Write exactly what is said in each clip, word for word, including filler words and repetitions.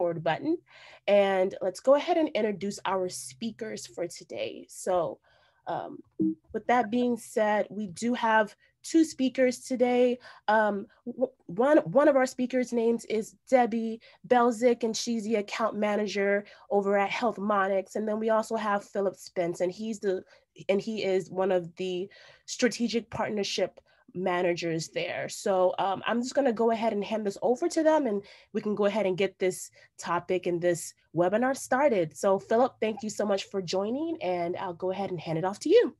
record button, and let's go ahead and introduce our speakers for today. So um, with that being said, we do have two speakers today. Um, one, one of our speakers' names is Debbie Belzik, and she's the account manager over at Healthmonix. And then we also have Philip Spence, and he's the and he is one of the strategic partnership managers there. So um, I'm just gonna go ahead and hand this over to them, and we can go ahead and get this topic and this webinar started. So Philip, thank you so much for joining, and I'll go ahead and hand it off to you.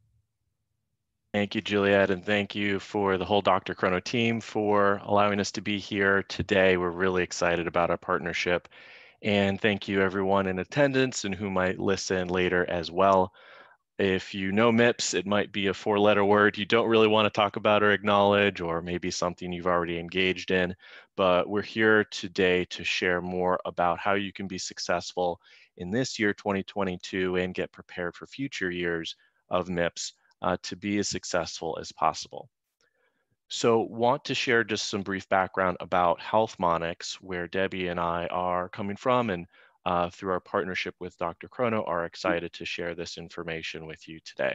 Thank you, Juliet, and thank you for the whole DrChrono team for allowing us to be here today. We're really excited about our partnership, and thank you everyone in attendance and who might listen later as well. If you know M I P S, it might be a four-letter word you don't really want to talk about or acknowledge, or maybe something you've already engaged in, but we're here today to share more about how you can be successful in this year, twenty twenty-two, and get prepared for future years of M I P S. Uh, to be as successful as possible. So want to share just some brief background about Healthmonix, where Debbie and I are coming from, and uh, through our partnership with DrChrono are excited to share this information with you today.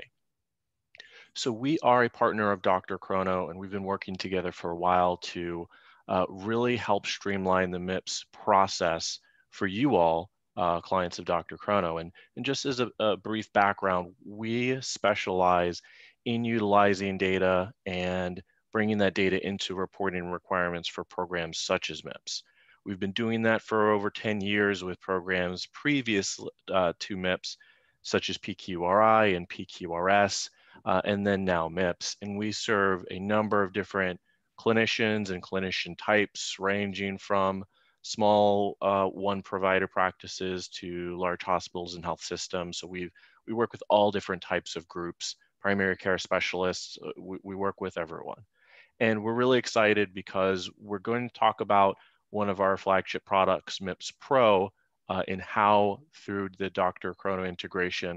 So we are a partner of DrChrono, and we've been working together for a while to uh, really help streamline the M I P S process for you all, Uh, clients of DrChrono. And, and just as a, a brief background, we specialize in utilizing data and bringing that data into reporting requirements for programs such as M I P S. We've been doing that for over ten years with programs previous uh, to M I P S, such as P Q R I and P Q R S, uh, and then now M I P S. And we serve a number of different clinicians and clinician types, ranging from small uh, one provider practices to large hospitals and health systems. So we we work with all different types of groups, primary care specialists, we, we work with everyone. And we're really excited because we're going to talk about one of our flagship products, M I P S Pro, uh, and how through the DrChrono integration,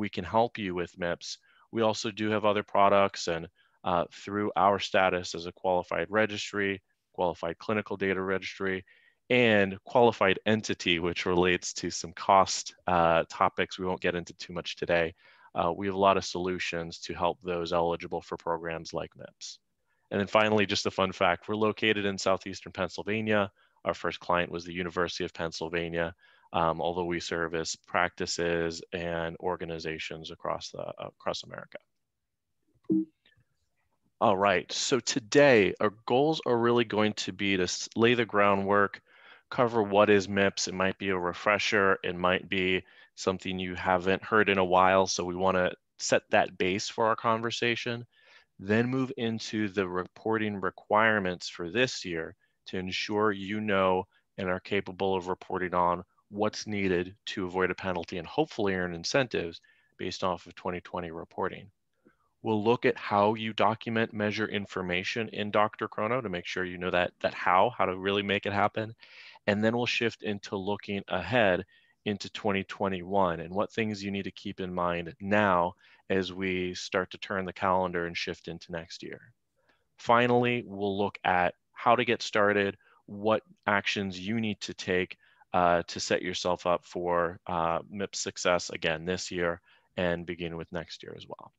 we can help you with M I P S. We also do have other products, and uh, through our status as a qualified registry, qualified clinical data registry, and qualified entity, which relates to some cost uh, topics we won't get into too much today. Uh, we have a lot of solutions to help those eligible for programs like M I P S. And then finally, just a fun fact, we're located in southeastern Pennsylvania. Our first client was the University of Pennsylvania, um, although we service practices and organizations across, the, across America. All right, so today our goals are really going to be to lay the groundwork, cover what is M I P S. It might be a refresher, it might be something you haven't heard in a while, so we want to set that base for our conversation, then move into the reporting requirements for this year to ensure you know and are capable of reporting on what's needed to avoid a penalty and hopefully earn incentives based off of twenty twenty reporting. We'll look at how you document, measure information in DrChrono to make sure you know that, that how, how to really make it happen. And then we'll shift into looking ahead into twenty twenty-one and what things you need to keep in mind now as we start to turn the calendar and shift into next year. Finally, we'll look at how to get started, what actions you need to take uh, to set yourself up for uh, M I P S success again this year and begin with next year as well.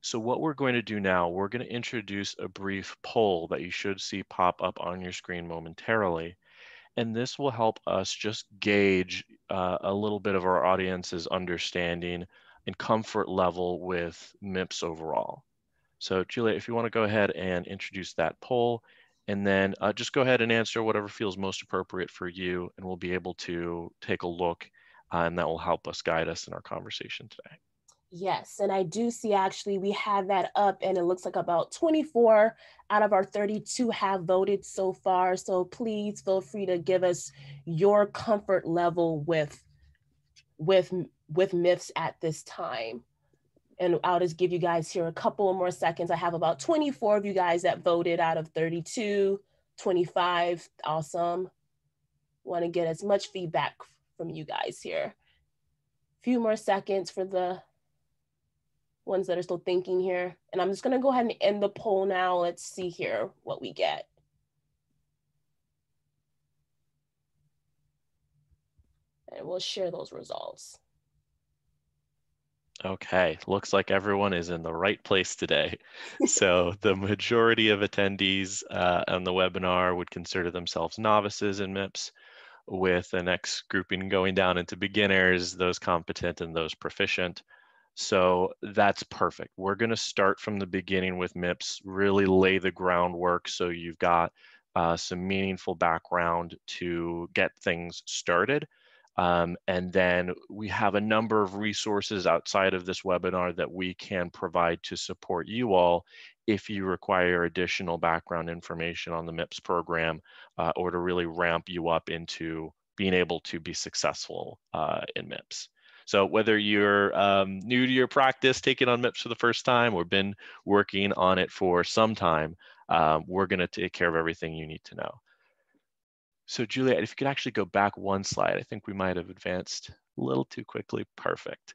So what we're going to do now, we're going to introduce a brief poll that you should see pop up on your screen momentarily. And this will help us just gauge uh, a little bit of our audience's understanding and comfort level with M I P S overall. So Julia, if you want to go ahead and introduce that poll, and then uh, just go ahead and answer whatever feels most appropriate for you, and we'll be able to take a look uh, and that will help us guide us in our conversation today. Yes, and I do see actually we have that up, and it looks like about twenty-four out of our thirty-two have voted so far. So please feel free to give us your comfort level with with with M I P S at this time. And I'll just give you guys here a couple more seconds. I have about twenty-four of you guys that voted out of thirty-two, twenty-five, awesome. Want to get as much feedback from you guys here. A few more seconds for the ones that are still thinking here. And I'm just gonna go ahead and end the poll now. Let's see here what we get. will share those results. Okay, looks like everyone is in the right place today. So the majority of attendees uh, on the webinar would consider themselves novices in M I P S, with the next grouping going down into beginners, those competent and those proficient. So that's perfect. We're going to start from the beginning with M I P S, really lay the groundwork so you've got uh, some meaningful background to get things started. Um, and then we have a number of resources outside of this webinar that we can provide to support you all if you require additional background information on the M I P S program uh, or to really ramp you up into being able to be successful uh, in M I P S. So whether you're um, new to your practice, taking on M I P S for the first time, or been working on it for some time, uh, we're going to take care of everything you need to know. So Juliet, if you could actually go back one slide, I think we might have advanced a little too quickly. Perfect.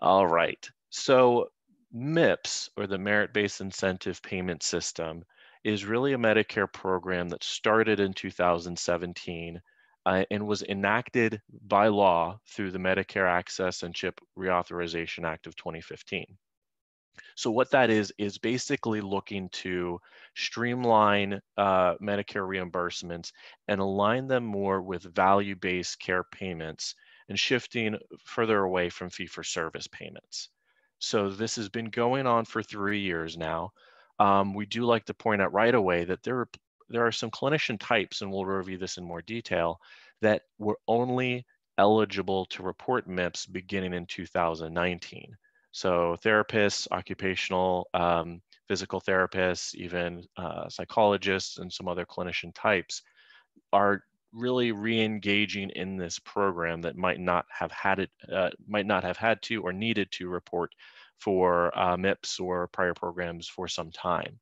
All right. So M I P S, or the Merit-Based Incentive Payment System, is really a Medicare program that started in two thousand seventeen uh, and was enacted by law through the Medicare Access and CHIP Reauthorization Act of twenty fifteen. So what that is, is basically looking to streamline uh, Medicare reimbursements and align them more with value-based care payments and shifting further away from fee-for-service payments. So this has been going on for three years now. Um, we do like to point out right away that there are, there are some clinician types, and we'll review this in more detail, that were only eligible to report M I P S beginning in two thousand nineteen. So therapists, occupational, um, physical therapists, even uh, psychologists, and some other clinician types are really re-engaging in this program that might not have had it, uh, might not have had to or needed to report for uh, M I P S or prior programs for some time.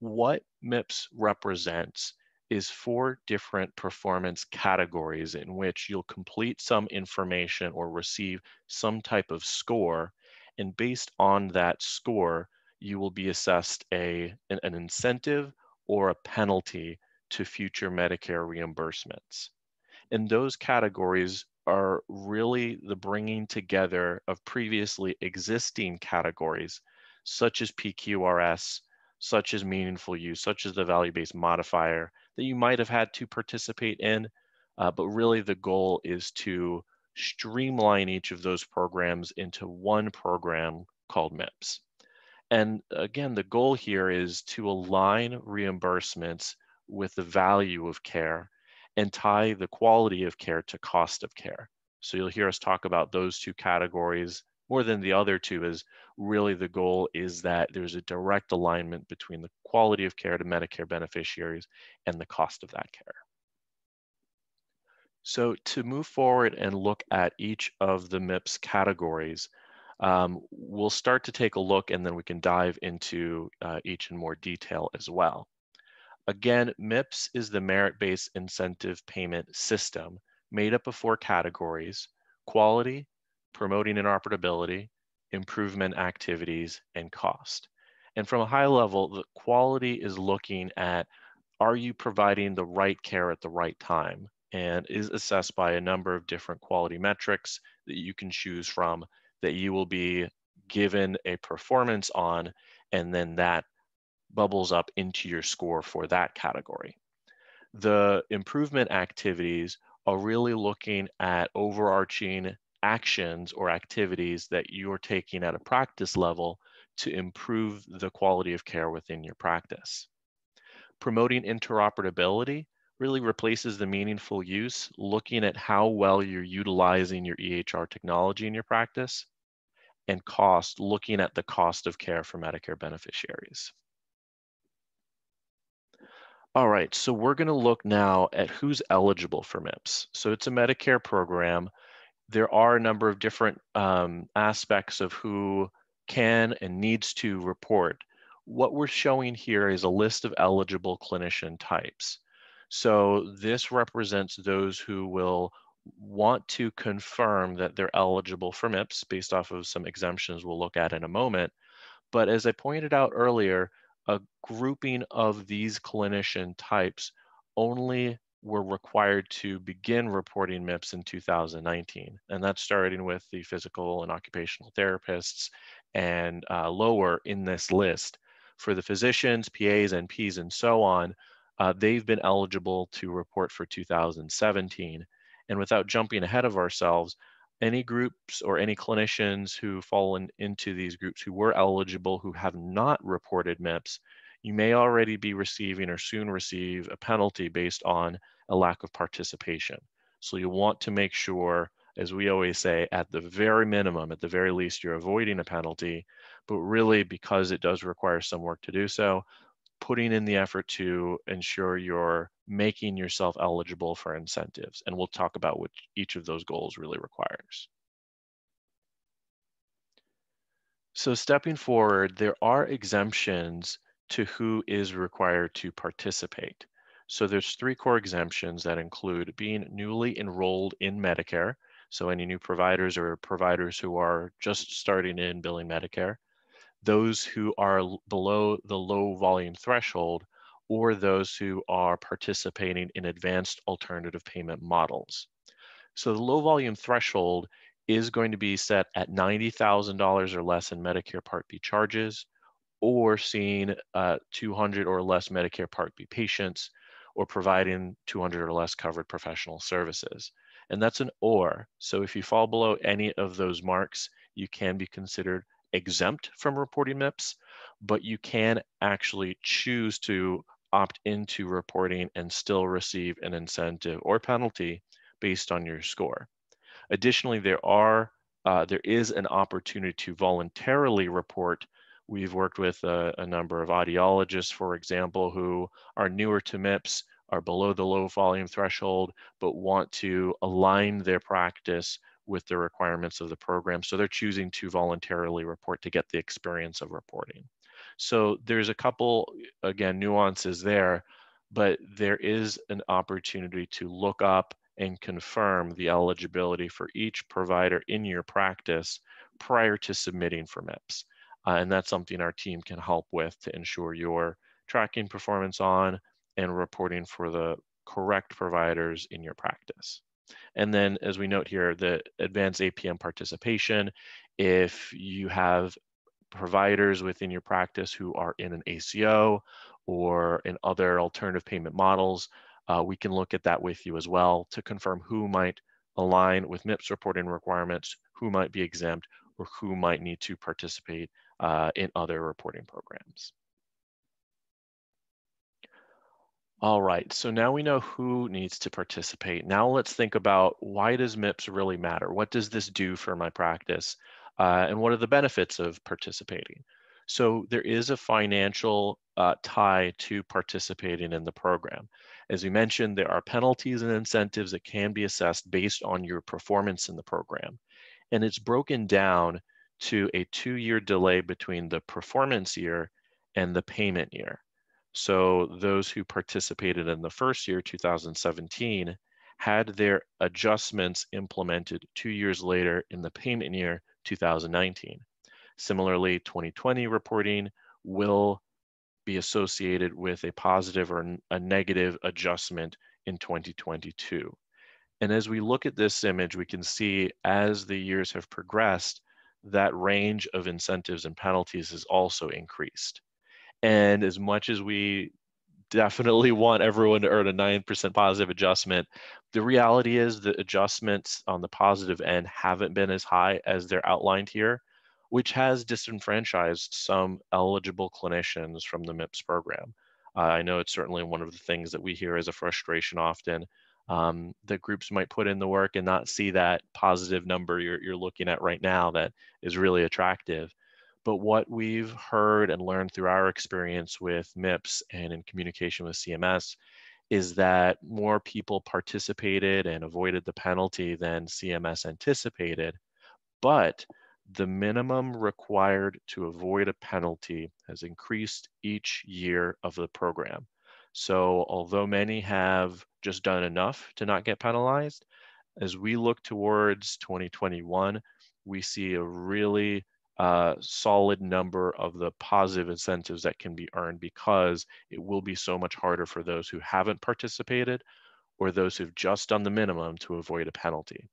What M I P S represents is four different performance categories in which you'll complete some information or receive some type of score. And based on that score, you will be assessed a, an incentive or a penalty to future Medicare reimbursements. And those categories are really the bringing together of previously existing categories, such as P Q R S, such as meaningful use, such as the value-based modifier that you might have had to participate in. Uh, but really the goal is to streamline each of those programs into one program called M I P S. And again, the goal here is to align reimbursements with the value of care and tie the quality of care to cost of care. So you'll hear us talk about those two categories more than the other two, is really the goal is that there's a direct alignment between the quality of care to Medicare beneficiaries and the cost of that care. So to move forward and look at each of the M I P S categories, um, we'll start to take a look and then we can dive into uh, each in more detail as well. Again, M I P S is the Merit-Based Incentive Payment System, made up of four categories: quality, promoting interoperability, improvement activities, and cost. And from a high level, the quality is looking at, are you providing the right care at the right time? And is assessed by a number of different quality metrics that you can choose from, that you will be given a performance on, and then that bubbles up into your score for that category. The improvement activities are really looking at overarching actions or activities that you're taking at a practice level to improve the quality of care within your practice. Promoting interoperability really replaces the meaningful use, looking at how well you're utilizing your E H R technology in your practice, and cost, looking at the cost of care for Medicare beneficiaries. All right, so we're gonna look now at who's eligible for M I P S. So it's a Medicare program. There are a number of different um, aspects of who can and needs to report. What we're showing here is a list of eligible clinician types. So this represents those who will want to confirm that they're eligible for M I P S based off of some exemptions we'll look at in a moment. But as I pointed out earlier, a grouping of these clinician types only were required to begin reporting M I P S in two thousand nineteen. And that's starting with the physical and occupational therapists and uh, lower in this list. For the physicians, P As, N Ps, and so on, uh, they've been eligible to report for two thousand seventeen. And without jumping ahead of ourselves, any groups or any clinicians who fall in, into these groups who were eligible who have not reported M I P S, you may already be receiving or soon receive a penalty based on a lack of participation. So you want to make sure, as we always say, at the very minimum, at the very least, you're avoiding a penalty, but really because it does require some work to do so, putting in the effort to ensure you're making yourself eligible for incentives. And we'll talk about what each of those goals really requires. So stepping forward, there are exemptions to who is required to participate. So there's three core exemptions that include being newly enrolled in Medicare. So any new providers or providers who are just starting in billing Medicare, those who are below the low volume threshold, or those who are participating in advanced alternative payment models. So the low volume threshold is going to be set at ninety thousand dollars or less in Medicare Part B charges, or seeing uh, two hundred or less Medicare Part B patients, or providing two hundred or less covered professional services. And that's an or. So if you fall below any of those marks, you can be considered exempt from reporting M I P S, but you can actually choose to opt into reporting and still receive an incentive or penalty based on your score. Additionally, there are uh, there is an opportunity to voluntarily report. We've worked with a, a number of audiologists, for example, who are newer to M I P S, are below the low volume threshold, but want to align their practice with the requirements of the program. So they're choosing to voluntarily report to get the experience of reporting. So there's a couple, again, nuances there, but there is an opportunity to look up and confirm the eligibility for each provider in your practice prior to submitting for M I P S. Uh, and that's something our team can help with to ensure you're tracking performance on and reporting for the correct providers in your practice. And then, as we note here, the advanced A P M participation, if you have providers within your practice who are in an A C O or in other alternative payment models, uh, we can look at that with you as well to confirm who might align with M I P S reporting requirements, who might be exempt, or who might need to participate Uh, in other reporting programs. All right, so now we know who needs to participate. Now let's think about, why does M I P S really matter? What does this do for my practice? Uh, and what are the benefits of participating? So there is a financial uh, tie to participating in the program. As we mentioned, there are penalties and incentives that can be assessed based on your performance in the program. And it's broken down to a two-year delay between the performance year and the payment year. So those who participated in the first year, two thousand seventeen, had their adjustments implemented two years later in the payment year, two thousand nineteen. Similarly, twenty twenty reporting will be associated with a positive or a negative adjustment in twenty twenty-two. And as we look at this image, we can see as the years have progressed, that range of incentives and penalties has also increased. And as much as we definitely want everyone to earn a nine percent positive adjustment, the reality is the adjustments on the positive end haven't been as high as they're outlined here, which has disenfranchised some eligible clinicians from the M I P S program. Uh, I know it's certainly one of the things that we hear as a frustration often, Um, the groups might put in the work and not see that positive number you're, you're looking at right now that is really attractive. But what we've heard and learned through our experience with M I P S and in communication with C M S is that more people participated and avoided the penalty than C M S anticipated, but the minimum required to avoid a penalty has increased each year of the program. So although many have just done enough to not get penalized, as we look towards twenty twenty-one, we see a really uh, solid number of the positive incentives that can be earned because it will be so much harder for those who haven't participated or those who've just done the minimum to avoid a penalty.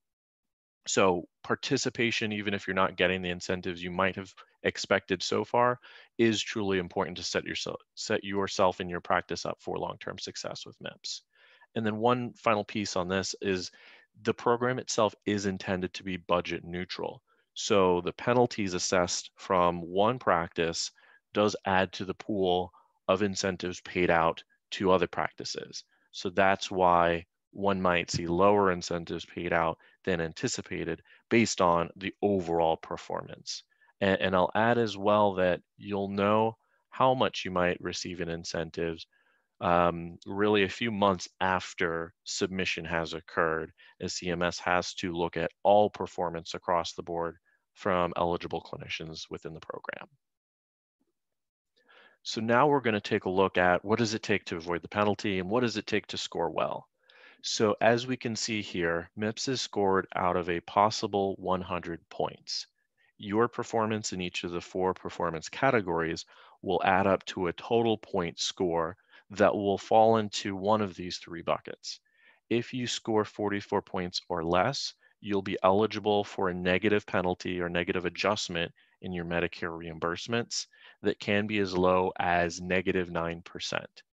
So participation, even if you're not getting the incentives you might have expected so far, is truly important to set yourself, set yourself and your practice up for long-term success with M I P S. And then one final piece on this is the program itself is intended to be budget neutral. So the penalties assessed from one practice does add to the pool of incentives paid out to other practices. So that's why one might see lower incentives paid out than anticipated based on the overall performance. And, and I'll add as well that you'll know how much you might receive in incentives um, really a few months after submission has occurred, as C M S has to look at all performance across the board from eligible clinicians within the program. So now we're going to take a look at what does it take to avoid the penalty and what does it take to score well. So as we can see here, M I P S is scored out of a possible one hundred points. Your performance in each of the four performance categories will add up to a total point score that will fall into one of these three buckets. If you score forty-four points or less, you'll be eligible for a negative penalty or negative adjustment in your Medicare reimbursements that can be as low as negative nine percent.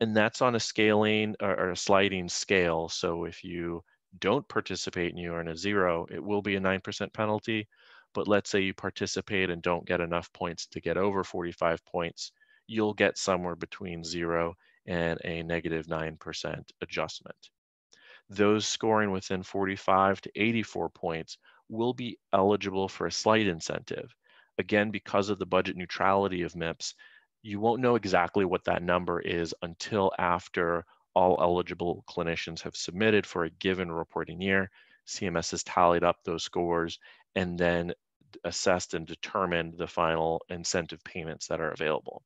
And that's on a scaling or a sliding scale. So if you don't participate and you earn a zero, it will be a nine percent penalty. But let's say you participate and don't get enough points to get over forty-five points, you'll get somewhere between zero and a negative nine percent adjustment. Those scoring within forty-five to eighty-four points will be eligible for a slight incentive. Again, because of the budget neutrality of M I P S, you won't know exactly what that number is until after all eligible clinicians have submitted for a given reporting year. C M S has tallied up those scores and then assessed and determined the final incentive payments that are available.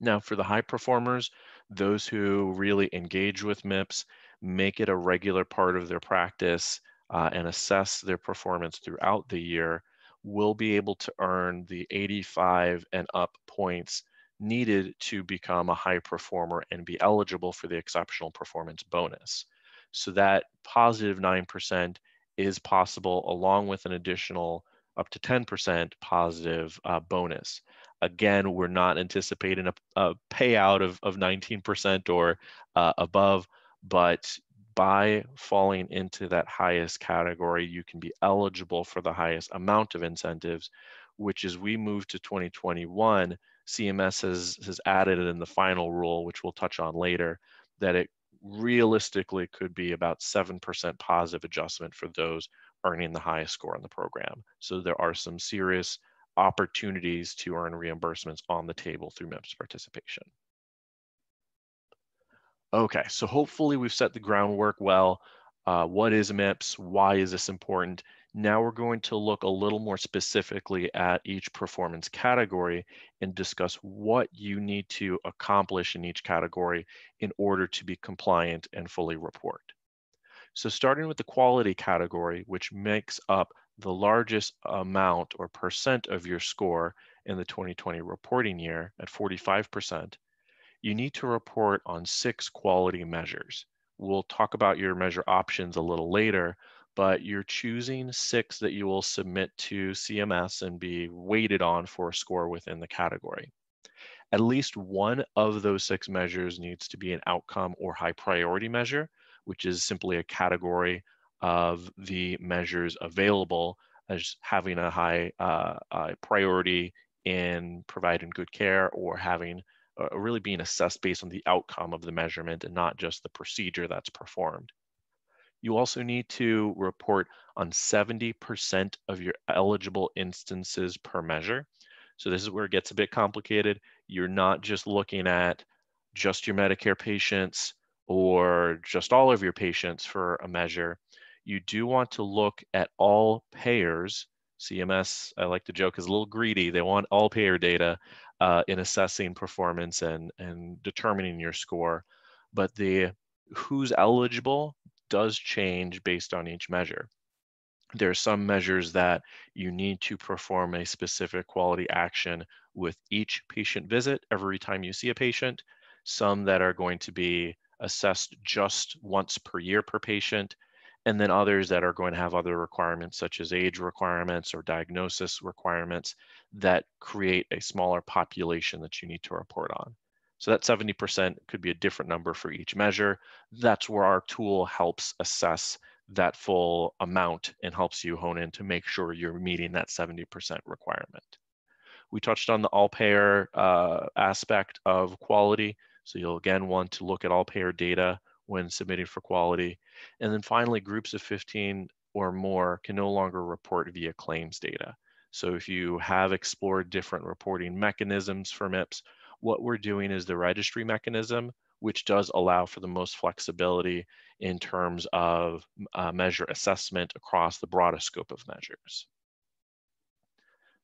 Now, for the high performers, those who really engage with M I P S, make it a regular part of their practice uh, and assess their performance throughout the year, will be able to earn the eighty-five and up points needed to become a high performer and be eligible for the exceptional performance bonus. So that positive nine percent is possible along with an additional up to ten percent positive uh, bonus. Again, we're not anticipating a, a payout of, of nineteen percent or uh, above, but by falling into that highest category, you can be eligible for the highest amount of incentives, which as we move to twenty twenty-one, C M S has, has added in the final rule, which we'll touch on later, that it realistically could be about seven percent positive adjustment for those earning the highest score on the program. So there are some serious opportunities to earn reimbursements on the table through M I P S participation. Okay, so hopefully we've set the groundwork well. Uh, what is M I P S? Why is this important? Now we're going to look a little more specifically at each performance category and discuss what you need to accomplish in each category in order to be compliant and fully report. So starting with the quality category, which makes up the largest amount or percent of your score in the twenty twenty reporting year at forty-five percent, you need to report on six quality measures. We'll talk about your measure options a little later, but you're choosing six that you will submit to C M S and be weighted on for a score within the category. At least one of those six measures needs to be an outcome or high priority measure, which is simply a category of the measures available as having a high uh, uh, priority in providing good care or having Uh, really being assessed based on the outcome of the measurement and not just the procedure that's performed. You also need to report on seventy percent of your eligible instances per measure. So this is where it gets a bit complicated. You're not just looking at just your Medicare patients or just all of your patients for a measure. You do want to look at all payers. C M S, I like to joke, is a little greedy. They want all payer data uh, in assessing performance and, and determining your score. But the who's eligible does change based on each measure. There are some measures that you need to perform a specific quality action with each patient visit every time you see a patient, some that are going to be assessed just once per year per patient, and then others that are going to have other requirements such as age requirements or diagnosis requirements that create a smaller population that you need to report on. So that seventy percent could be a different number for each measure. That's where our tool helps assess that full amount and helps you hone in to make sure you're meeting that seventy percent requirement. We touched on the all-payer uh, aspect of quality. So you'll again want to look at all-payer data when submitting for quality. And then finally, groups of fifteen or more can no longer report via claims data. So if you have explored different reporting mechanisms for M I P S, what we're doing is the registry mechanism, which does allow for the most flexibility in terms of uh, measure assessment across the broadest scope of measures.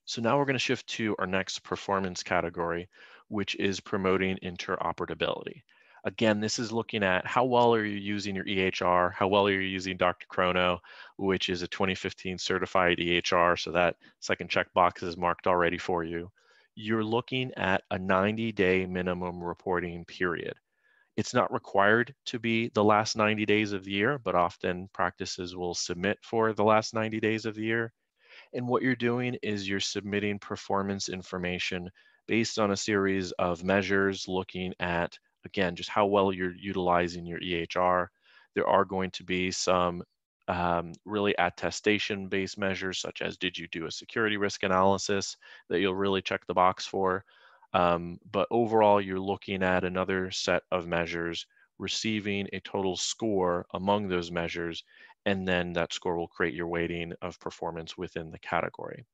So now we're going to shift to our next performance category, which is promoting interoperability. Again, this is looking at how well are you using your E H R, how well are you using DrChrono, which is a twenty fifteen certified E H R, so that second checkbox is marked already for you. You're looking at a ninety day minimum reporting period. It's not required to be the last ninety days of the year, but often practices will submit for the last ninety days of the year. And what you're doing is you're submitting performance information based on a series of measures looking at, again, just how well you're utilizing your E H R. There are going to be some um, really attestation-based measures, such as did you do a security risk analysis that you'll really check the box for. Um, but overall, you're looking at another set of measures, receiving a total score among those measures, and then that score will create your weighting of performance within the category.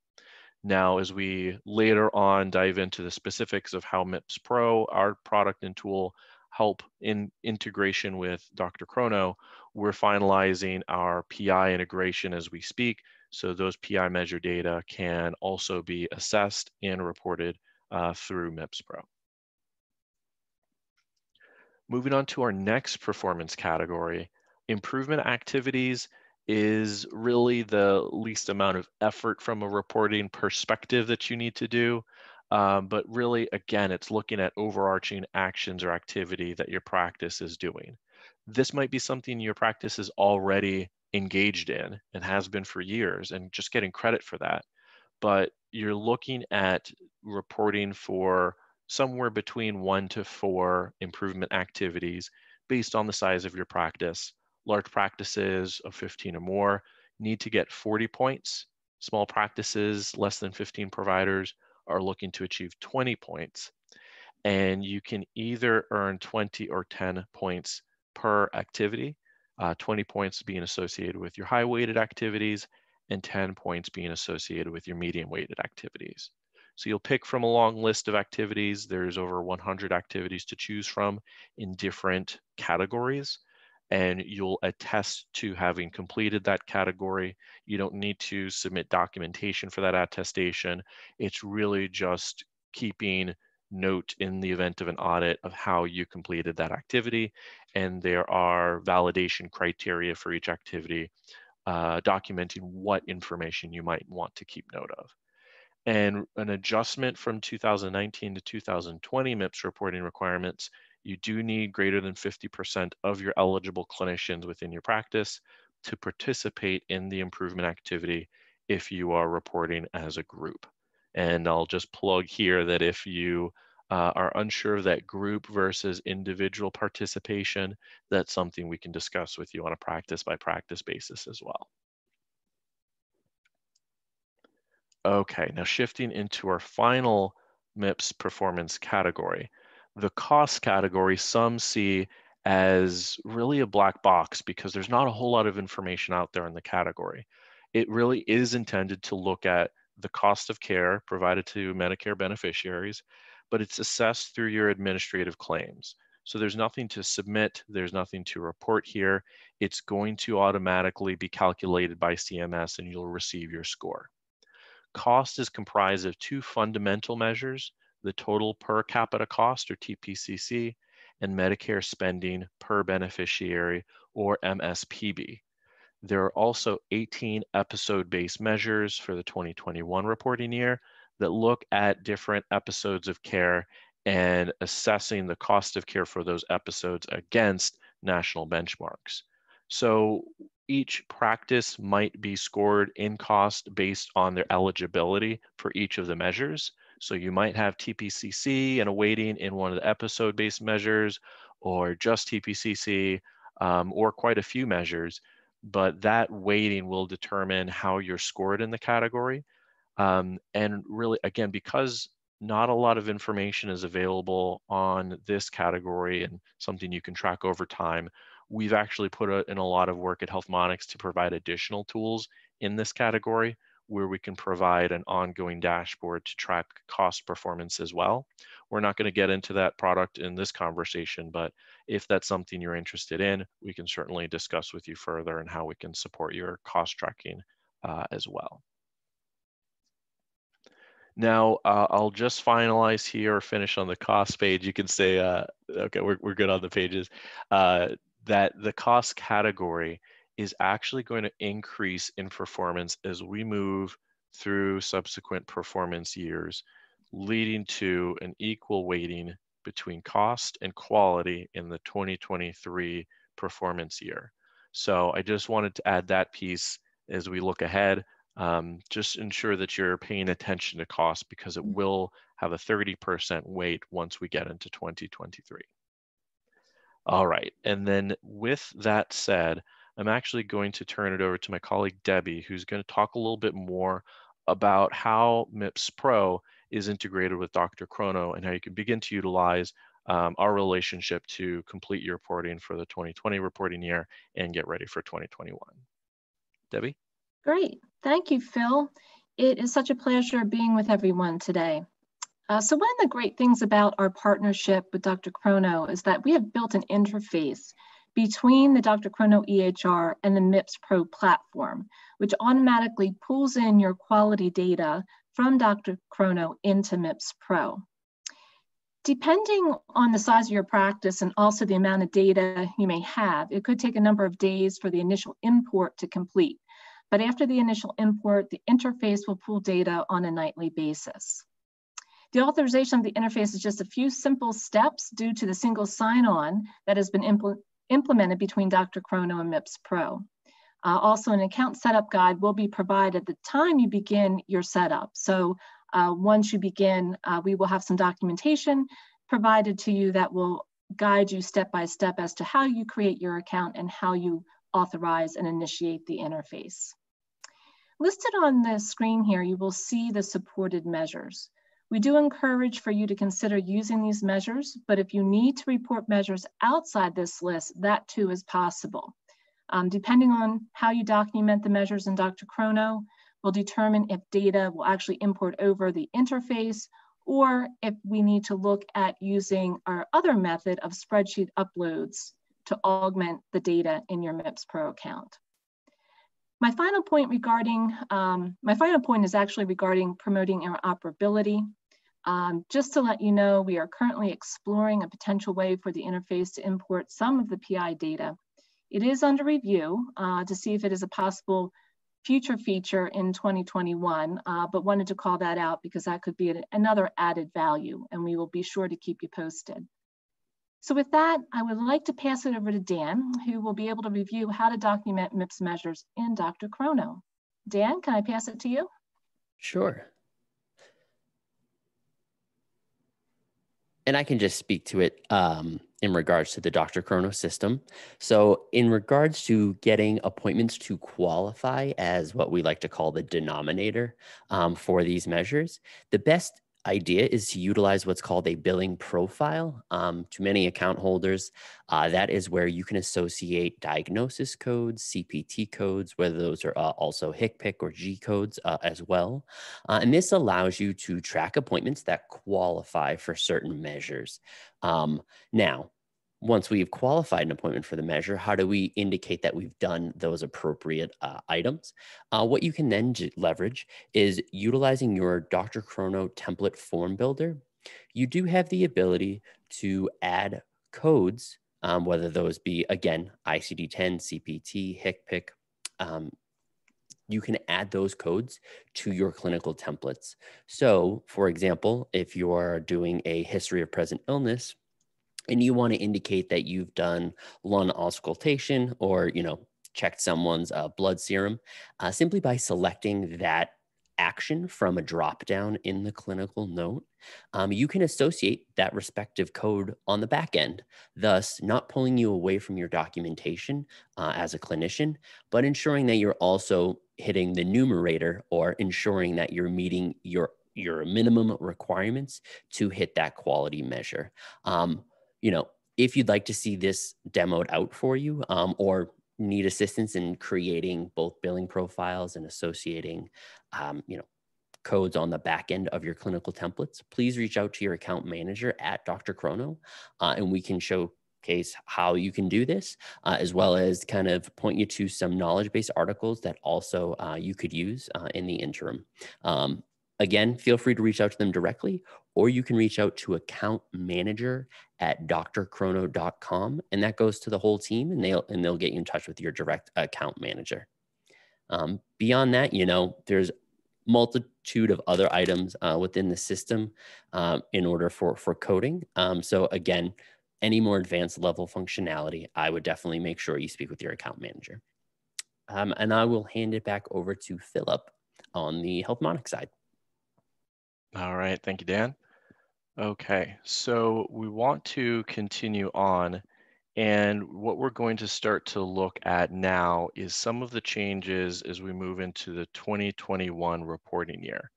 Now, as we later on dive into the specifics of how M I P S Pro, our product and tool, help in integration with DrChrono, we're finalizing our P I integration as we speak, so those P I measure data can also be assessed and reported uh, through M I P S Pro. Moving on to our next performance category, improvement activities is really the least amount of effort from a reporting perspective that you need to do. Um, but really, again, it's looking at overarching actions or activity that your practice is doing. This might be something your practice is already engaged in and has been for years and just getting credit for that. But you're looking at reporting for somewhere between one to four improvement activities based on the size of your practice. Large practices of fifteen or more need to get forty points. Small practices, less than fifteen providers, are looking to achieve twenty points. And you can either earn twenty or ten points per activity, uh, twenty points being associated with your high-weighted activities and ten points being associated with your medium-weighted activities. So you'll pick from a long list of activities. There's over one hundred activities to choose from in different categories, and you'll attest to having completed that category. You don't need to submit documentation for that attestation. It's really just keeping note in the event of an audit of how you completed that activity. And there are validation criteria for each activity, uh, documenting what information you might want to keep note of. And an adjustment from two thousand nineteen to two thousand twenty M I P S reporting requirements, you do need greater than fifty percent of your eligible clinicians within your practice to participate in the improvement activity if you are reporting as a group. And I'll just plug here that if you uh, are unsure of that group versus individual participation, that's something we can discuss with you on a practice by practice basis as well. Okay, now shifting into our final M I P S performance category. The cost category, some see as really a black box because there's not a whole lot of information out there in the category. It really is intended to look at the cost of care provided to Medicare beneficiaries, but it's assessed through your administrative claims. So there's nothing to submit, there's nothing to report here. It's going to automatically be calculated by C M S and you'll receive your score. Cost is comprised of two fundamental measures: the total per capita cost, or T P C C, and Medicare spending per beneficiary, or M S P B. There are also eighteen episode-based measures for the twenty twenty-one reporting year that look at different episodes of care and assessing the cost of care for those episodes against national benchmarks. So each practice might be scored in cost based on their eligibility for each of the measures. So you might have T P C C and a weighting in one of the episode-based measures, or just T P C C, um, or quite a few measures, but that weighting will determine how you're scored in the category. Um, and really, again, because not a lot of information is available on this category and something you can track over time, we've actually put in a lot of work at Healthmonix to provide additional tools in this category where we can provide an ongoing dashboard to track cost performance as well. We're not going to get into that product in this conversation, but if that's something you're interested in, we can certainly discuss with you further and how we can support your cost tracking uh, as well. Now, uh, I'll just finalize here, finish on the cost page. You can say, uh, okay, we're, we're good on the pages, uh, that the cost category is actually going to increase in performance as we move through subsequent performance years, leading to an equal weighting between cost and quality in the twenty twenty-three performance year. So I just wanted to add that piece as we look ahead. Um, just ensure that you're paying attention to cost because it will have a thirty percent weight once we get into twenty twenty-three. All right, and then with that said, I'm actually going to turn it over to my colleague, Debbie, who's going to talk a little bit more about how M I P S Pro is integrated with DrChrono and how you can begin to utilize um, our relationship to complete your reporting for the twenty twenty reporting year and get ready for twenty twenty-one. Debbie? Great. Thank you, Phil. It is such a pleasure being with everyone today. Uh, so one of the great things about our partnership with DrChrono is that we have built an interface between the DrChrono E H R and the M I P S Pro platform, which automatically pulls in your quality data from DrChrono into M I P S Pro. Depending on the size of your practice and also the amount of data you may have, it could take a number of days for the initial import to complete. But after the initial import, the interface will pull data on a nightly basis. The authorization of the interface is just a few simple steps due to the single sign-on that has been impl implemented between DrChrono and M I P S Pro. Uh, also, an account setup guide will be provided at the time you begin your setup. So uh, once you begin, uh, we will have some documentation provided to you that will guide you step by step as to how you create your account and how you authorize and initiate the interface. Listed on the screen here, you will see the supported measures. We do encourage for you to consider using these measures, but if you need to report measures outside this list, that too is possible. Um, depending on how you document the measures in DrChrono, we'll determine if data will actually import over the interface or if we need to look at using our other method of spreadsheet uploads to augment the data in your M I P S Pro account. My final point regarding, um, my final point is actually regarding promoting interoperability. Um, just to let you know, we are currently exploring a potential way for the interface to import some of the P I data. It is under review uh, to see if it is a possible future feature in twenty twenty-one, uh, but wanted to call that out because that could be another added value, and we will be sure to keep you posted. So with that, I would like to pass it over to Dan, who will be able to review how to document M I P S measures in DrChrono. Dan, can I pass it to you? Sure. And I can just speak to it um, in regards to the DrChrono system. So in regards to getting appointments to qualify as what we like to call the denominator um, for these measures, the best idea is to utilize what's called a billing profile. Um, to many account holders, uh, that is where you can associate diagnosis codes, C P T codes, whether those are uh, also HCPCS or G codes uh, as well. Uh, and this allows you to track appointments that qualify for certain measures. Um, now, once we've qualified an appointment for the measure, how do we indicate that we've done those appropriate uh, items? Uh, what you can then leverage is utilizing your DrChrono template form builder. You do have the ability to add codes, um, whether those be, again, I C D ten, C P T, HCPCS, um, you can add those codes to your clinical templates. So for example, if you're doing a history of present illness and you want to indicate that you've done lung auscultation or, you know, checked someone's uh, blood serum, uh, simply by selecting that action from a dropdown in the clinical note, um, you can associate that respective code on the back end, thus not pulling you away from your documentation uh, as a clinician, but ensuring that you're also hitting the numerator or ensuring that you're meeting your, your minimum requirements to hit that quality measure. Um, you know, if you'd like to see this demoed out for you um, or need assistance in creating both billing profiles and associating, um, you know, codes on the back end of your clinical templates, please reach out to your account manager at DrChrono, uh, and we can showcase how you can do this, uh, as well as kind of point you to some knowledge-based articles that also uh, you could use uh, in the interim. Um, again, feel free to reach out to them directly, or you can reach out to account manager at drchrono dot com, and that goes to the whole team, and they'll and they'll get you in touch with your direct account manager. Um, beyond that, you know, there's multitude of other items uh, within the system uh, in order for for coding. Um, so again, any more advanced level functionality, I would definitely make sure you speak with your account manager. Um, and I will hand it back over to Philip on the Healthmonix side. All right, thank you, Dan. Okay, so we want to continue on, and what we're going to start to look at now is some of the changes as we move into the twenty twenty-one reporting year.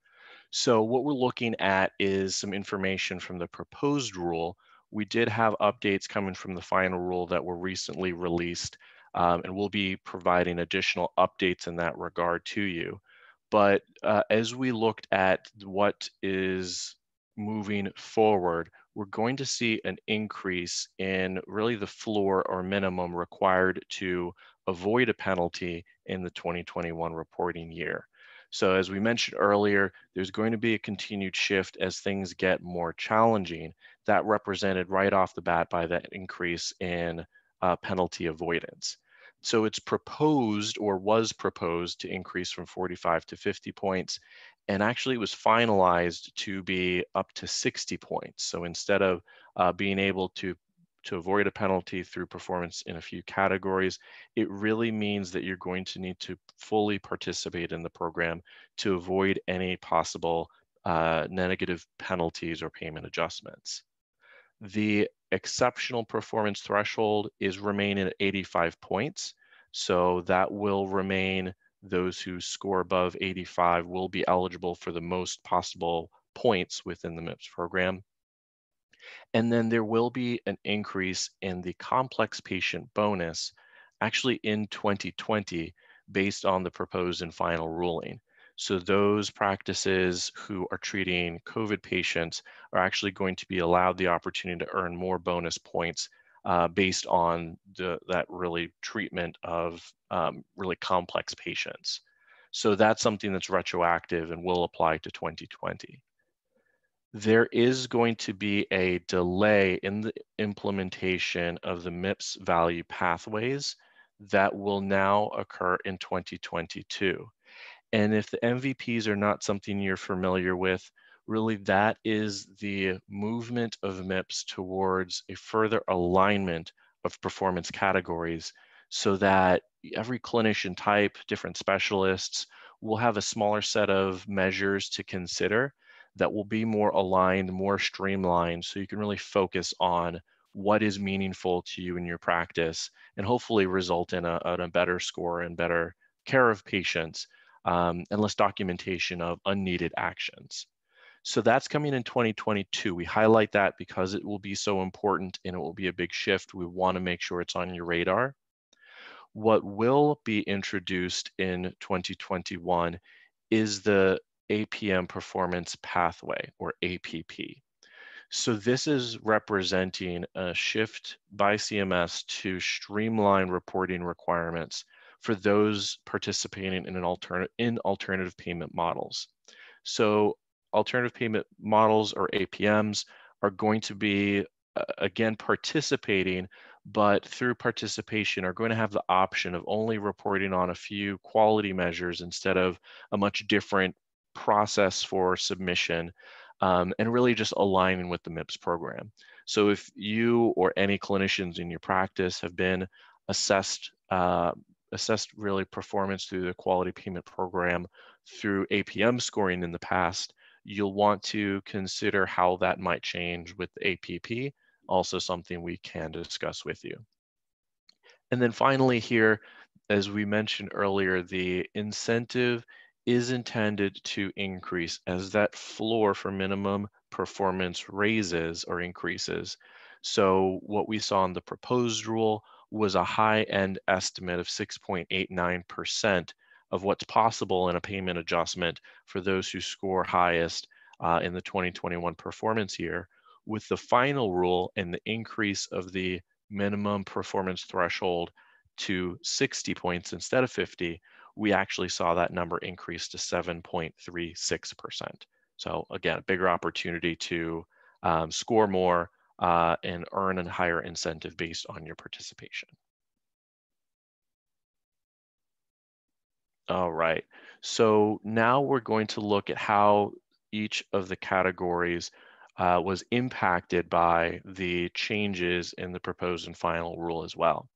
So what we're looking at is some information from the proposed rule. We did have updates coming from the final rule that were recently released, um, and we'll be providing additional updates in that regard to you. But uh, as we looked at what is moving forward, we're going to see an increase in really the floor or minimum required to avoid a penalty in the twenty twenty-one reporting year. So as we mentioned earlier, there's going to be a continued shift as things get more challenging. That represented right off the bat by that increase in uh, penalty avoidance. So it's proposed or was proposed to increase from forty-five to fifty points, and actually it was finalized to be up to sixty points. So instead of uh, being able to, to avoid a penalty through performance in a few categories, it really means that you're going to need to fully participate in the program to avoid any possible uh, negative penalties or payment adjustments. The exceptional performance threshold is remaining at eighty-five points. So that will remain, those who score above eighty-five will be eligible for the most possible points within the M I P S program. And then there will be an increase in the complex patient bonus, actually in twenty twenty, based on the proposed and final ruling. So those practices who are treating COVID patients are actually going to be allowed the opportunity to earn more bonus points uh, based on the, that really treatment of um, really complex patients. So that's something that's retroactive and will apply to twenty twenty. There is going to be a delay in the implementation of the M I P S value pathways that will now occur in twenty twenty-two. And if the M V Ps are not something you're familiar with, really that is the movement of M I P S towards a further alignment of performance categories so that every clinician type, different specialists, will have a smaller set of measures to consider that will be more aligned, more streamlined, so you can really focus on what is meaningful to you in your practice and hopefully result in a, in a better score and better care of patients. Um, and less documentation of unneeded actions. So that's coming in twenty twenty-two. We highlight that because it will be so important and it will be a big shift. We want to make sure it's on your radar. What will be introduced in twenty twenty-one is the A P M Performance Pathway, or A P P. So this is representing a shift by C M S to streamline reporting requirements for those participating in an alternative in alternative payment models. So alternative payment models, or A P Ms, are going to be uh, again participating, but through participation are going to have the option of only reporting on a few quality measures instead of a much different process for submission, um, and really just aligning with the M I P S program. So if you or any clinicians in your practice have been assessed, uh, assessed really performance through the quality payment program through A P M scoring in the past, you'll want to consider how that might change with A P P, also something we can discuss with you. And then finally here, as we mentioned earlier, the incentive is intended to increase as that floor for minimum performance raises or increases. So what we saw in the proposed rule was a high-end estimate of six point eight nine percent of what's possible in a payment adjustment for those who score highest uh, in the twenty twenty-one performance year. With the final rule and the increase of the minimum performance threshold to sixty points instead of fifty, we actually saw that number increase to seven point three six percent. So again, a bigger opportunity to um, score more uh, and earn a higher incentive based on your participation. All right, so now we're going to look at how each of the categories uh, was impacted by the changes in the proposed and final rule as well.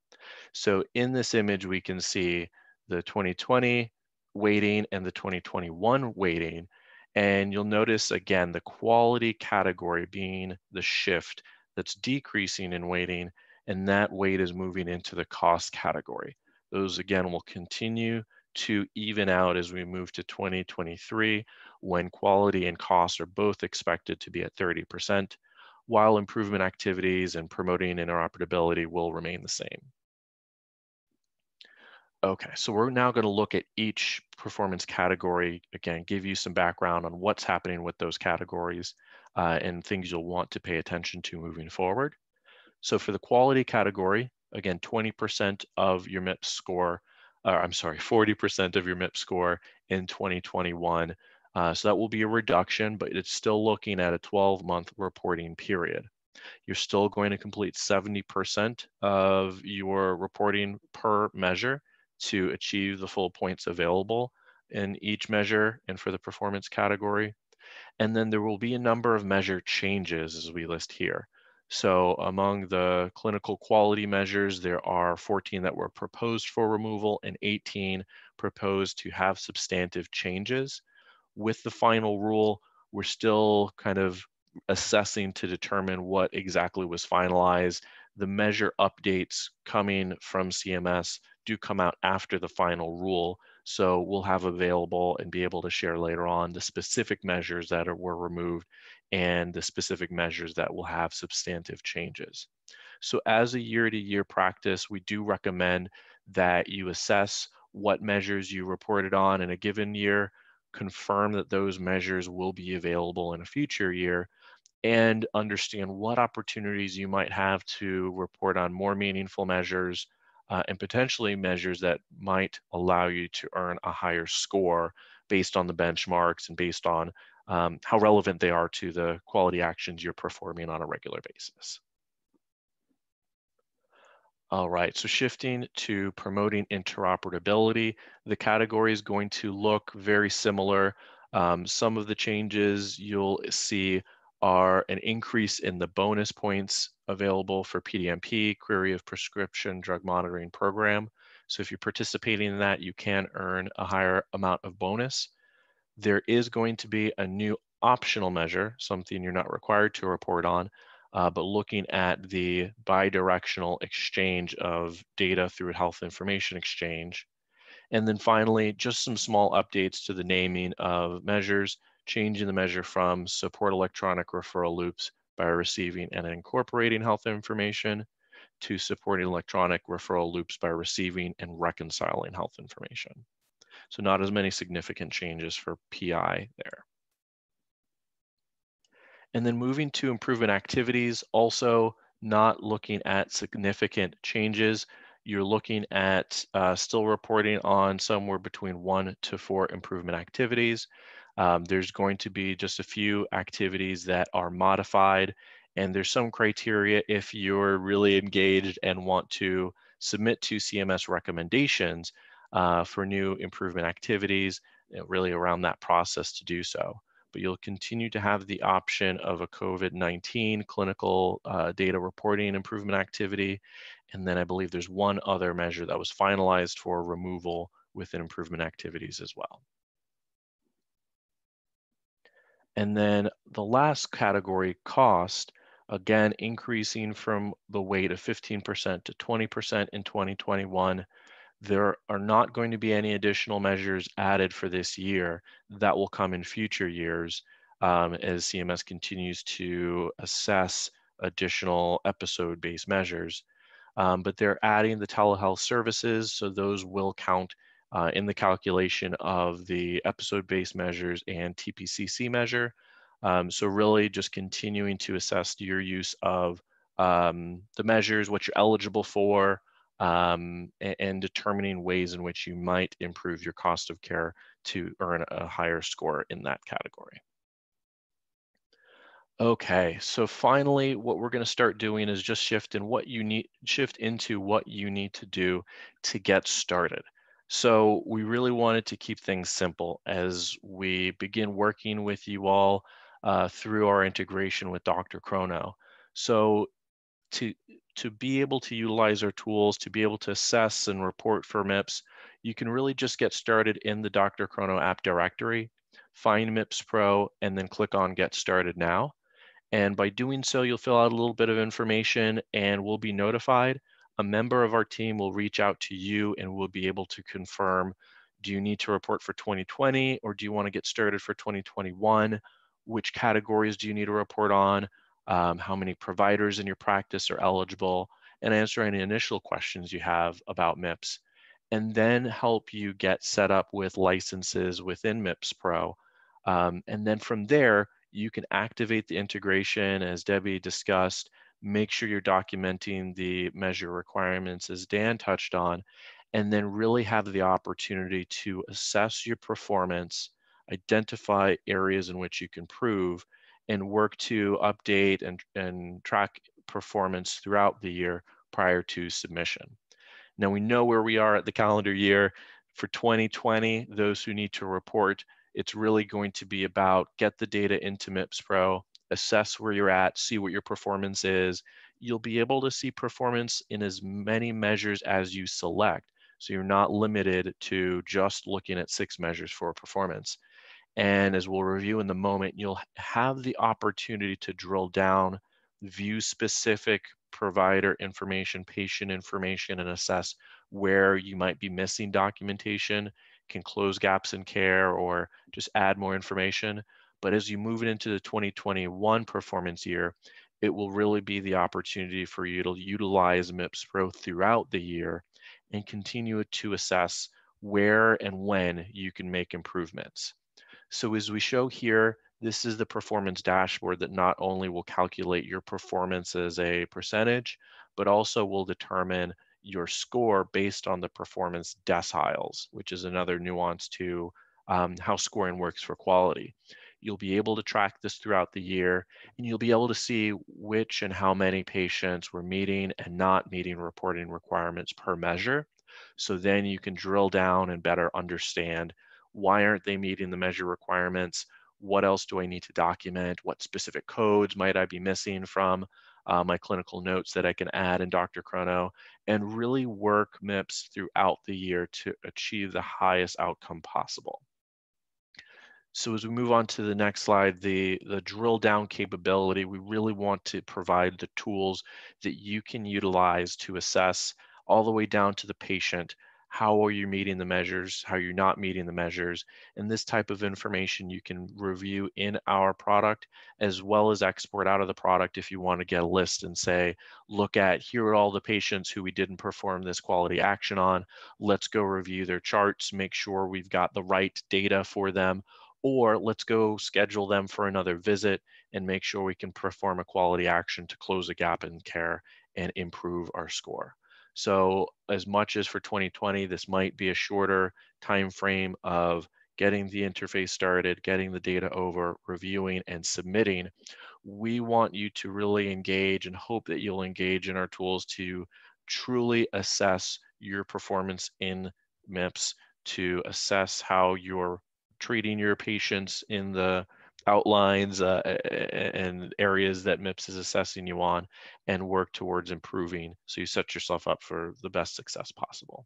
So in this image, we can see the twenty twenty weighting and the twenty twenty-one weighting. And you'll notice again, the quality category being the shift that's decreasing in weighting, and that weight is moving into the cost category. Those again will continue to even out as we move to twenty twenty-three, when quality and cost are both expected to be at thirty percent, while improvement activities and promoting interoperability will remain the same. Okay, so we're now going to look at each performance category, again, give you some background on what's happening with those categories uh, and things you'll want to pay attention to moving forward. So for the quality category, again, twenty percent of your M I P S score, or I'm sorry, forty percent of your M I P S score in twenty twenty-one. Uh, so that will be a reduction, but it's still looking at a twelve month reporting period. You're still going to complete seventy percent of your reporting per measure to achieve the full points available in each measure and for the performance category. And then there will be a number of measure changes as we list here. So among the clinical quality measures, there are fourteen that were proposed for removal and eighteen proposed to have substantive changes. With the final rule, we're still kind of assessing to determine what exactly was finalized. The measure updates coming from C M S do come out after the final rule, so we'll have available and be able to share later on the specific measures that are, were removed and the specific measures that will have substantive changes. So as a year-to-year practice, we do recommend that you assess what measures you reported on in a given year, confirm that those measures will be available in a future year, and understand what opportunities you might have to report on more meaningful measures uh, and potentially measures that might allow you to earn a higher score based on the benchmarks and based on um, how relevant they are to the quality actions you're performing on a regular basis. All right, so shifting to promoting interoperability, the category is going to look very similar. Um, some of the changes you'll see are an increase in the bonus points available for P D M P, Query of Prescription Drug Monitoring Program. So if you're participating in that, you can earn a higher amount of bonus. There is going to be a new optional measure, something you're not required to report on, uh, but looking at the bidirectional exchange of data through health information exchange. And then finally, just some small updates to the naming of measures, changing the measure from support electronic referral loops by receiving and incorporating health information to supporting electronic referral loops by receiving and reconciling health information. So not as many significant changes for P I there. And then moving to improvement activities, also not looking at significant changes. You're looking at uh, still reporting on somewhere between one to four improvement activities. Um, there's going to be just a few activities that are modified And there's some criteria if you're really engaged and want to submit to C M S recommendations uh, for new improvement activities, you know, really around that process to do so. But you'll continue to have the option of a COVID nineteen clinical uh, data reporting and improvement activity. And then I believe there's one other measure that was finalized for removal within improvement activities as well. And then the last category, cost, again, increasing from the weight of fifteen percent to twenty percent in twenty twenty-one. There are not going to be any additional measures added for this year. That will come in future years um, as C M S continues to assess additional episode-based measures. Um, but they're adding the telehealth services, so those will count Uh, in the calculation of the episode-based measures and T P C C measure. Um, so really just continuing to assess your use of um, the measures, what you're eligible for, um, and, and determining ways in which you might improve your cost of care to earn a higher score in that category. Okay, so finally, what we're going to start doing is just shift in what you need, shift into what you need to do to get started. So we really wanted to keep things simple as we begin working with you all uh, through our integration with DrChrono. So to, to be able to utilize our tools, to be able to assess and report for M I P S, you can really just get started in the DrChrono app directory, find M I P S Pro, and then click on Get Started Now. And by doing so, you'll fill out a little bit of information and we'll be notified. A member of our team will reach out to you and we'll be able to confirm, do you need to report for twenty twenty or do you want to get started for twenty twenty-one? Which categories do you need to report on? Um, how many providers in your practice are eligible? And answer any initial questions you have about M I P S. And then help you get set up with licenses within M I P S Pro. Um, and then from there, you can activate the integration as Debbie discussed. Make sure you're documenting the measure requirements as Dan touched on, and then really have the opportunity to assess your performance, identify areas in which you can improve, and work to update and, and track performance throughout the year prior to submission. Now we know where we are at the calendar year. For twenty twenty, those who need to report, it's really going to be about get the data into M I P S Pro, assess where you're at, see what your performance is. You'll be able to see performance in as many measures as you select. So you're not limited to just looking at six measures for performance. And as we'll review in the moment, you'll have the opportunity to drill down, view specific provider information, patient information, and assess where you might be missing documentation, can close gaps in care, or just add more information. But as you move it into the twenty twenty-one performance year, it will really be the opportunity for you to utilize M I P S Pro throughout the year and continue to assess where and when you can make improvements. So as we show here, this is the performance dashboard that not only will calculate your performance as a percentage, but also will determine your score based on the performance deciles, which is another nuance to um, how scoring works for quality. You'll be able to track this throughout the year, and you'll be able to see which and how many patients were meeting and not meeting reporting requirements per measure. So then you can drill down and better understand, why aren't they meeting the measure requirements? What else do I need to document? What specific codes might I be missing from uh, my clinical notes that I can add in DrChrono? And really work M I P S throughout the year to achieve the highest outcome possible. So as we move on to the next slide, the, the drill down capability, we really want to provide the tools that you can utilize to assess all the way down to the patient. How are you meeting the measures? How are you not meeting the measures? And this type of information you can review in our product, as well as export out of the product if you want to get a list and say, look at, here are all the patients who we didn't perform this quality action on. Let's go review their charts, make sure we've got the right data for them. Or let's go schedule them for another visit and make sure we can perform a quality action to close a gap in care and improve our score. So as much as for twenty twenty, this might be a shorter time frame of getting the interface started, getting the data over, reviewing and submitting. we want you to really engage and hope that you'll engage in our tools to truly assess your performance in M I P S, to assess how you're treating your patients in the outlines uh, and areas that M I P S is assessing you on, and work towards improving so you set yourself up for the best success possible.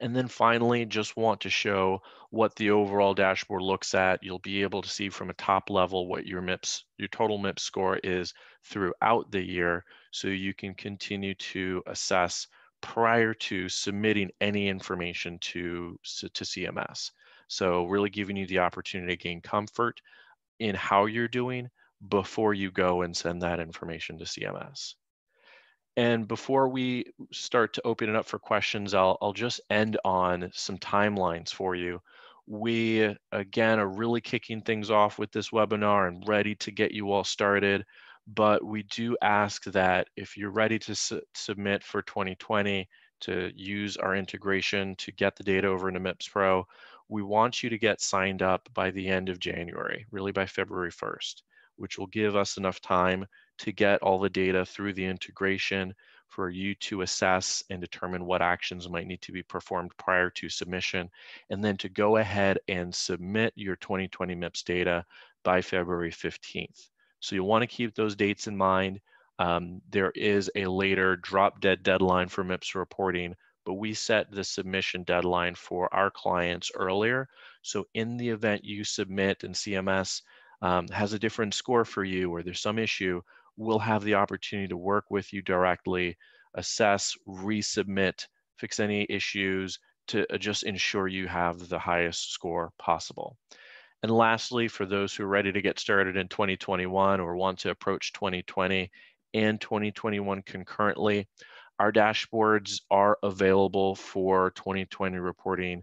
And then finally, just want to show what the overall dashboard looks at. You'll be able to see from a top level what your M I P S, your total M I P S score is throughout the year, so you can continue to assess prior to submitting any information to, to C M S. So really giving you the opportunity to gain comfort in how you're doing before you go and send that information to C M S. And before we start to open it up for questions, I'll, I'll just end on some timelines for you. We, again, are really kicking things off with this webinar and ready to get you all started. But we do ask that if you're ready to su- submit for twenty twenty, to use our integration to get the data over into M I P S Pro, we want you to get signed up by the end of January, really by February first, which will give us enough time to get all the data through the integration for you to assess and determine what actions might need to be performed prior to submission, and then to go ahead and submit your twenty twenty M I P S data by February fifteenth. So you'll want to keep those dates in mind. Um, there is a later drop dead deadline for M I P S reporting, but we set the submission deadline for our clients earlier. So in the event you submit and C M S um, has a different score for you, or there's some issue, we'll have the opportunity to work with you directly, assess, resubmit, fix any issues to just ensure you have the highest score possible. And lastly, for those who are ready to get started in twenty twenty-one or want to approach twenty twenty and twenty twenty-one concurrently, our dashboards are available for twenty twenty reporting,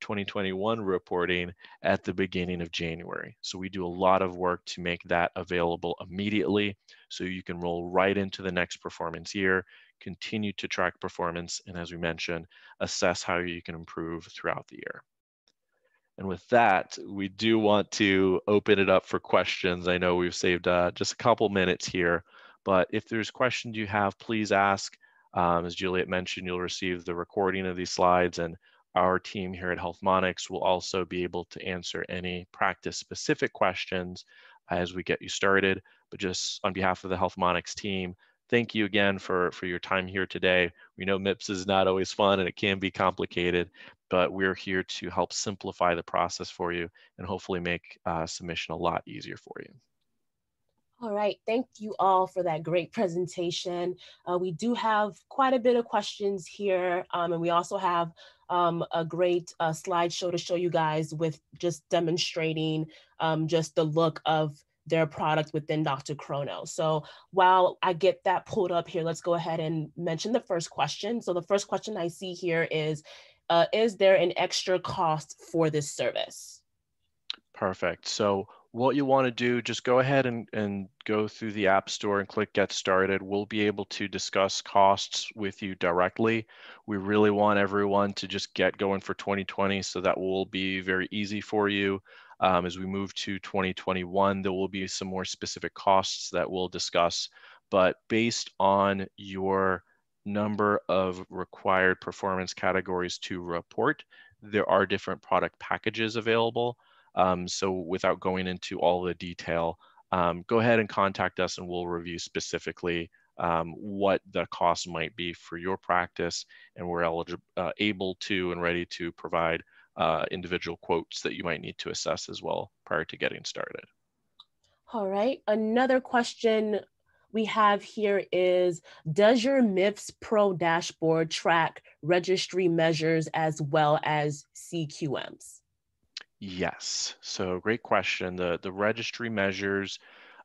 twenty twenty-one reporting at the beginning of January. So we do a lot of work to make that available immediately so you can roll right into the next performance year, continue to track performance, and as we mentioned, assess how you can improve throughout the year. And with that, we do want to open it up for questions. I know we've saved uh, just a couple minutes here, but if there's questions you have, please ask. Um, as Juliet mentioned, you'll receive the recording of these slides, and our team here at Healthmonix will also be able to answer any practice-specific questions as we get you started. But just on behalf of the Healthmonix team, thank you again for, for your time here today. We know M I P S is not always fun and it can be complicated, but we're here to help simplify the process for you and hopefully make uh, submission a lot easier for you. All right, thank you all for that great presentation. Uh, we do have quite a bit of questions here, um, and we also have um, a great uh, slideshow to show you guys with just demonstrating um, just the look of their product within DrChrono. So while I get that pulled up here, let's go ahead and mention the first question. So the first question I see here is, uh, is there an extra cost for this service? Perfect. So what you want to do, just go ahead and, and go through the App Store and click Get Started. We'll be able to discuss costs with you directly. We really want everyone to just get going for twenty twenty, so that will be very easy for you. Um, as we move to twenty twenty-one, there will be some more specific costs that we'll discuss, but based on your number of required performance categories to report, there are different product packages available. Um, so without going into all the detail, um, go ahead and contact us and we'll review specifically um, what the cost might be for your practice, and we're eligible, uh, able to and ready to provide Uh, individual quotes that you might need to assess as well prior to getting started. All right, another question we have here is, does your M I P S Pro dashboard track registry measures as well as C Q Ms? Yes, so great question. The, the registry measures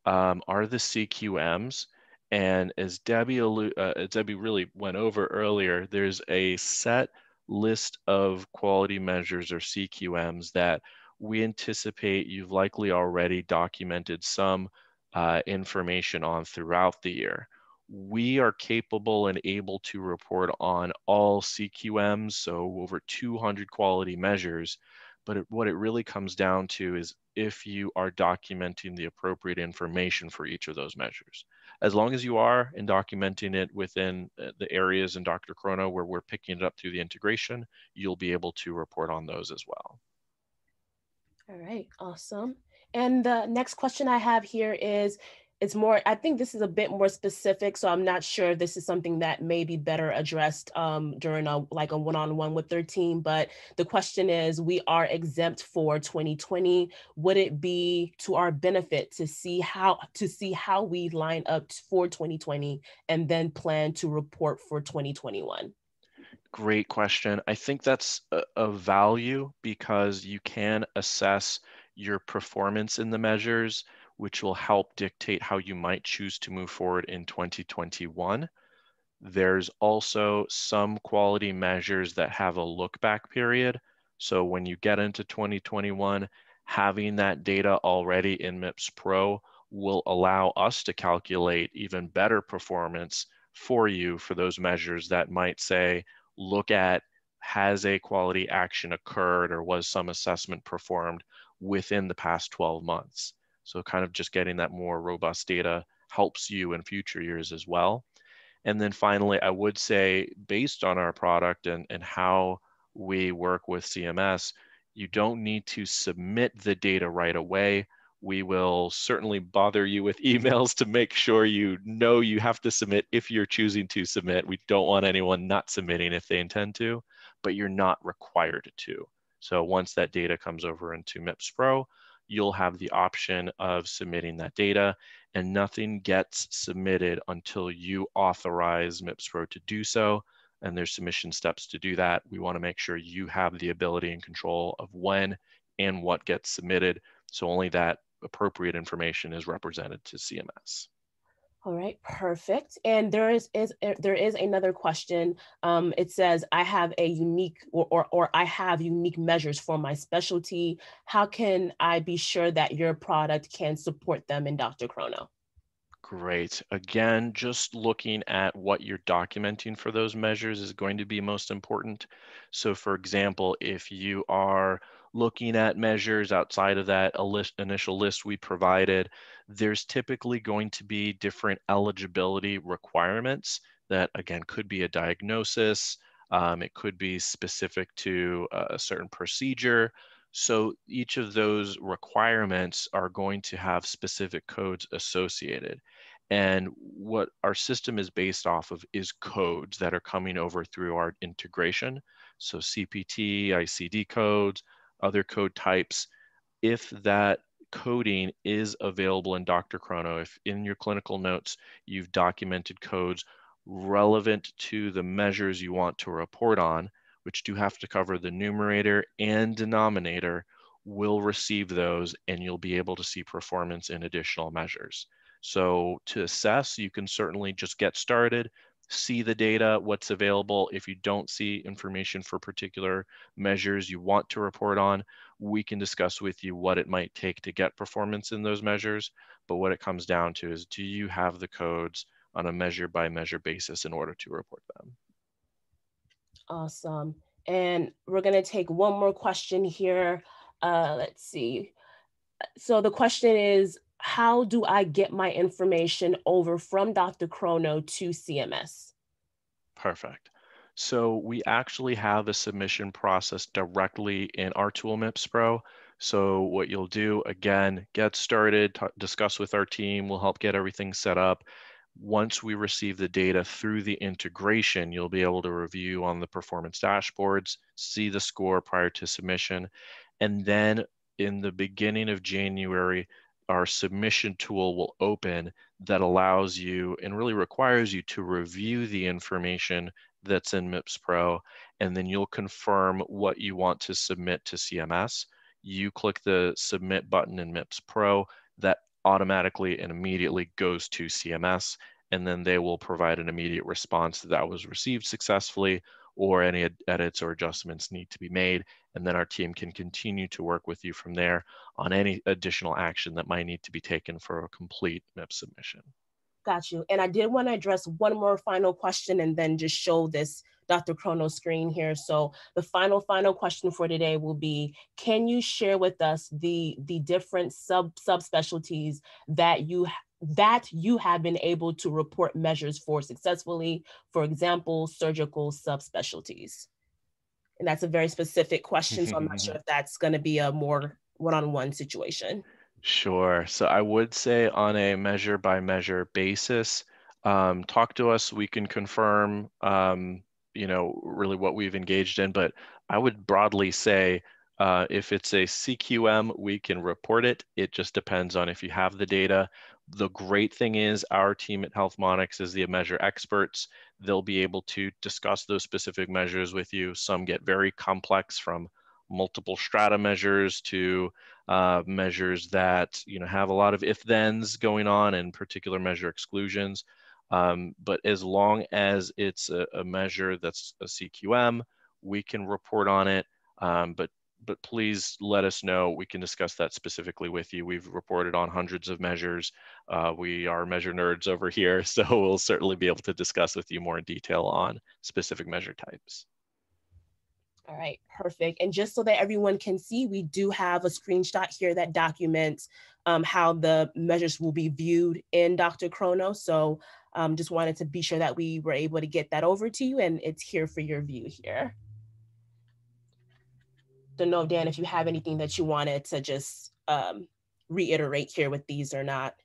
um, are the C Q Ms. And as Debbie, uh, Debbie really went over earlier, there's a set list of quality measures or C Q Ms that we anticipate you've likely already documented some uh, information on throughout the year. We are capable and able to report on all C Q Ms, so over two hundred quality measures, But it, what it really comes down to is if you are documenting the appropriate information for each of those measures. As long as you are and documenting it within the areas in DrChrono where we're picking it up through the integration, you'll be able to report on those as well. All right, awesome. And the next question I have here is, it's more, I think this is a bit more specific, so I'm not sure if this is something that may be better addressed um, during a, like a one-on-one with their team, but the question is, we are exempt for twenty twenty. Would it be to our benefit to see how, to see how we line up for twenty twenty and then plan to report for twenty twenty-one? Great question. I think that's a, a value because you can assess your performance in the measures, which will help dictate how you might choose to move forward in twenty twenty-one. There's also some quality measures that have a look back period. So when you get into twenty twenty-one, having that data already in MIPS Pro will allow us to calculate even better performance for you for those measures that might say, look at, has a quality action occurred or was some assessment performed within the past twelve months? So kind of just getting that more robust data helps you in future years as well. And then finally, I would say based on our product and, and how we work with C M S, you don't need to submit the data right away. We will certainly bother you with emails to make sure you know you have to submit if you're choosing to submit. We don't want anyone not submitting if they intend to, but you're not required to. So once that data comes over into MIPS Pro, you'll have the option of submitting that data, and nothing gets submitted until you authorize MIPS Pro to do so. And there's submission steps to do that. We want to make sure you have the ability and control of when and what gets submitted. So only that appropriate information is represented to C M S. All right, perfect. And there is, is there is another question. Um, it says, I have a unique or, or, or I have unique measures for my specialty. How can I be sure that your product can support them in DrChrono? Great. Again, just looking at what you're documenting for those measures is going to be most important. So for example, if you are looking at measures outside of that initial list we provided, there's typically going to be different eligibility requirements that, again, could be a diagnosis. Um, it could be specific to a certain procedure. So each of those requirements are going to have specific codes associated. And what our system is based off of is codes that are coming over through our integration. So C P T, I C D codes, other code types. If that coding is available in DrChrono, if in your clinical notes you've documented codes relevant to the measures you want to report on, which do have to cover the numerator and denominator, will receive those and you'll be able to see performance in additional measures. So to assess, you can certainly just get started, see the data, what's available. If you don't see information for particular measures you want to report on, we can discuss with you what it might take to get performance in those measures. But what it comes down to is, do you have the codes on a measure by measure basis in order to report them? Awesome. And we're going to take one more question here. Uh, let's see. So the question is, how do I get my information over from DrChrono to C M S? Perfect. So we actually have a submission process directly in our tool, MIPS Pro. So what you'll do, again, get started, discuss with our team. We'll help get everything set up. Once we receive the data through the integration, you'll be able to review on the performance dashboards, see the score prior to submission. And then in the beginning of January, our submission tool will open that allows you and really requires you to review the information that's in MIPS Pro, and then you'll confirm what you want to submit to C M S. You click the submit button in MIPS Pro, that automatically and immediately goes to C M S, and then they will provide an immediate response that, that was received successfully or any edits or adjustments need to be made. And then our team can continue to work with you from there on any additional action that might need to be taken for a complete MIPS submission. Got you. And I did want to address one more final question and then just show this DrChrono screen here. So the final, final question for today will be, can you share with us the, the different sub subspecialties that you that you have been able to report measures for successfully, for example, surgical subspecialties? And that's a very specific question, so I'm not sure if that's going to be a more one-on-one situation. Sure. So I would say on a measure by measure basis, um, talk to us, we can confirm, um, you know, really what we've engaged in. But I would broadly say uh, if it's a C Q M, we can report it. It just depends on if you have the data. The great thing is our team at Healthmonix is the measure experts. They'll be able to discuss those specific measures with you. Some get very complex, from multiple strata measures to uh, measures that, you know, have a lot of if-thens going on and particular measure exclusions. Um, but as long as it's a, a measure that's a C Q M, we can report on it. Um, but but please let us know. We can discuss that specifically with you. We've reported on hundreds of measures. Uh, we are measure nerds over here, so we'll certainly be able to discuss with you more in detail on specific measure types. All right, perfect. And just so that everyone can see, we do have a screenshot here that documents um, how the measures will be viewed in DrChrono. So um, just wanted to be sure that we were able to get that over to you, and it's here for your view here. Don't know, Dan, if you have anything that you wanted to just um, reiterate here with these or not.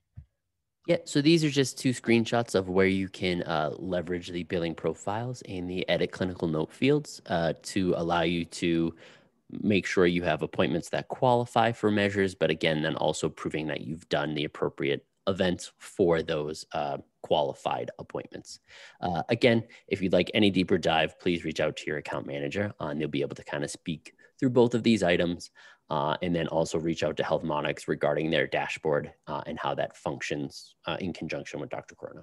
Yeah, so these are just two screenshots of where you can uh, leverage the billing profiles and the edit clinical note fields uh, to allow you to make sure you have appointments that qualify for measures, but again, then also proving that you've done the appropriate events for those uh, qualified appointments. Uh, again, if you'd like any deeper dive, please reach out to your account manager uh, and they'll be able to kind of speak through both of these items. Uh, and then also reach out to Healthmonix regarding their dashboard uh, and how that functions uh, in conjunction with DrChrono.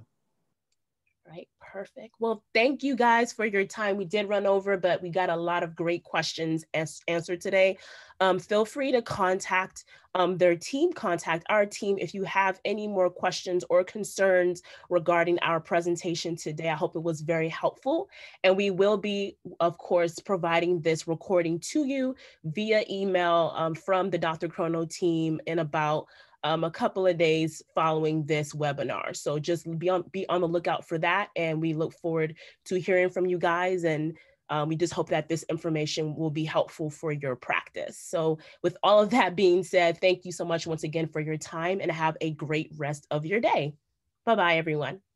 Right, perfect. Well, thank you guys for your time. We did run over, but we got a lot of great questions as answered today. Um, feel free to contact um, their team, contact our team if you have any more questions or concerns regarding our presentation today. I hope it was very helpful. And we will be, of course, providing this recording to you via email um, from the DrChrono team in about Um, a couple of days following this webinar. So just be on, be on the lookout for that. And we look forward to hearing from you guys. And um, we just hope that this information will be helpful for your practice. So with all of that being said, thank you so much once again for your time, and have a great rest of your day. Bye-bye, everyone.